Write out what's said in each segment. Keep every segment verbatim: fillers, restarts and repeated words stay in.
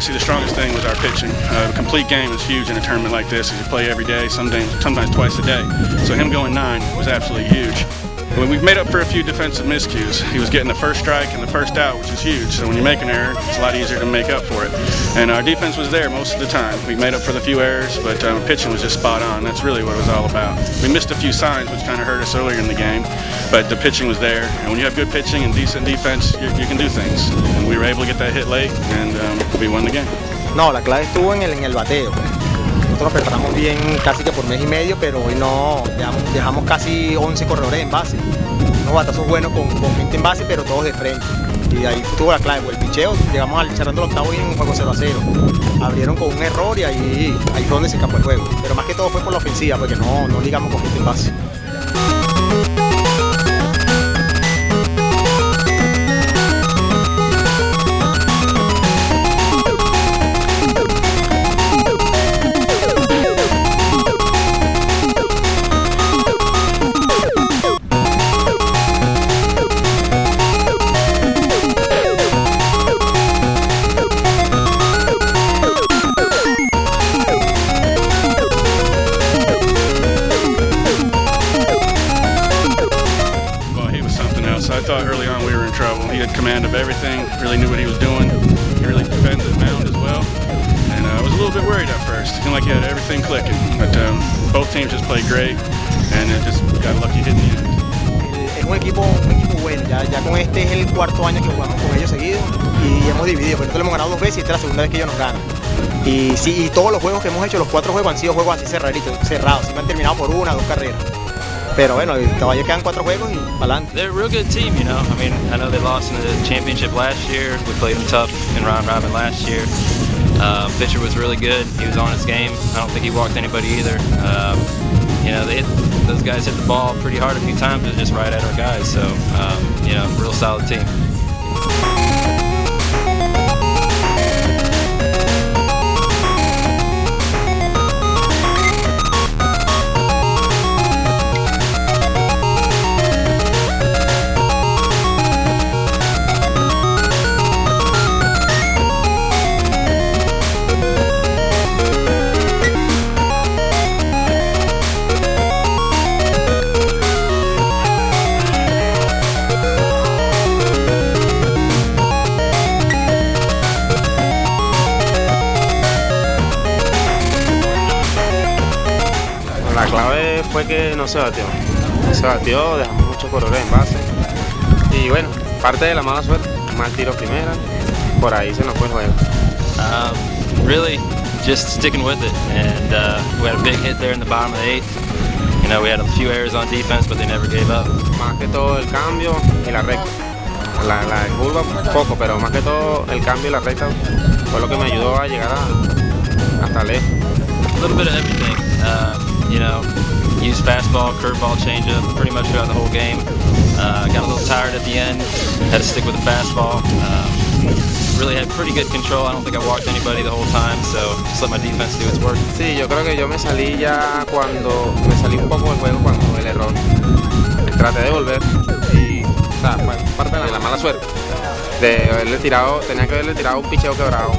obviously the strongest thing was our pitching. Uh, a complete game is huge in a tournament like this. You play every day, some days, sometimes twice a day. So him going nine was absolutely huge. When we made up for a few defensive miscues. He was getting the first strike and the first out, which is huge. So when you make an error, it's a lot easier to make up for it. And our defense was there most of the time. We made up for the few errors, but um, pitching was just spot on. That's really what it was all about. We missed a few signs, which kind of hurt us earlier in the game, but the pitching was there. And when you have good pitching and decent defense, you, you can do things. And we were able to get that hit late, and um, we won the game. No, la clave estuvo en el, en el bateo. Nosotros preparamos bien casi que por mes y medio, pero hoy no, dejamos, dejamos casi once corredores en base. Unos batazos buenos con, con veinte en base, pero todos de frente. Y ahí estuvo la clave, el picheo, llegamos al cerrando el octavo y en un juego cero a cero. Abrieron con un error y ahí, ahí fue donde se escapó el juego. Pero más que todo fue por la ofensiva, porque no, no ligamos con veinte en base. I thought early on we were in trouble. He had command of everything, really knew what he was doing. He really defended the mound as well. And uh, I was a little bit worried at first. It seemed like he had everything clicking. But um, both teams just played great, and it just got lucky hit in the end. Es un equipo, un equipo bueno. Ya, ya con este es el cuarto año que jugamos con ellos seguido y hemos dividido. Por esto le hemos ganado dos veces y esta es la segunda vez que ellos nos ganan. Y sí, y todos los juegos que hemos hecho, los cuatro juegos han sido juegos así cerraditos, cerrados. Siempre han terminado por una, dos carreras. Pero bueno, todavía quedan cuatro juegos y para adelante. They're a real good team, you know. I mean, I know they lost in the championship last year. We played them tough in round robin last year. Uh, Fisher was really good. He was on his game. I don't think he walked anybody either. Uh, you know, they hit, those guys hit the ball pretty hard a few times. It was just right at our guys. So, um, you know, real solid team. La clave fue que no se bateó, no se bateó, dejamos muchos corredores en base y bueno, parte de la mala suerte, mal tiro primera, por ahí se nos fue el juego. Uh, really, just sticking with it, and uh, we had a big hit there in the bottom of the eighth. You know, we had a few errors on defense, but they never gave up. Más que todo el cambio y la recta, la, la curva poco, pero más que todo el cambio y la recta fue lo que me ayudó a llegar a, hasta lejos. A little bit of everything. Uh, You know, used fastball, curveball, changeup pretty much throughout the whole game. Uh, got a little tired at the end, had to stick with the fastball. Um, really had pretty good control. I don't think I walked anybody the whole time, so just let my defense do its work. Sí, yo creo que yo me salí ya cuando me salí un poco del juego cuando el error. Traté de volver y, o sea, fue parte de la mala suerte. De haberle tirado, tenía que haberle tirado un picheo quebrado,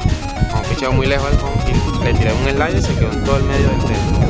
un picheo muy lejos del home. Le tiré un slider y se quedó en todo el medio del centro.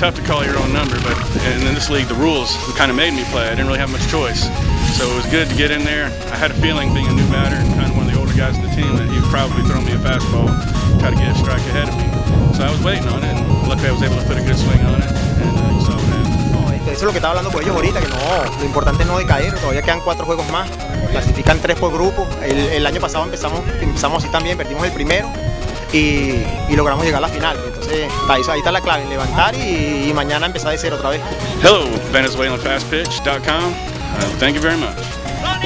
Tough to call your own number, but in this league the rules kind of made me play. I didn't really have much choice, so it was good to get in there. I had a feeling, being a new batter and kind of one of the older guys in the team, that he would probably throw me a fastball, try to get a strike ahead of me. So I was waiting on it, and luckily I was able to put a good swing on it, and uh, you saw that. Eso es lo que estaba hablando con ellos ahorita, que no, lo importante es no decaer. Todavía quedan cuatro juegos más, clasifican tres por grupo. El, el año pasado empezamos empezamos así también, perdimos el primero. y, y logramos llegar a la final. Entonces ahí, ahí está la clave, levantar y, y mañana empezar de cero otra vez. Hello, Venezuelan Fast Pitch dot com. Uh, thank you very much.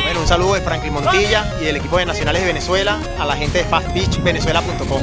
Bueno, un saludo de Franklin Montilla y del equipo de Nacionales de Venezuela a la gente de Fast Pitch Venezuela punto com.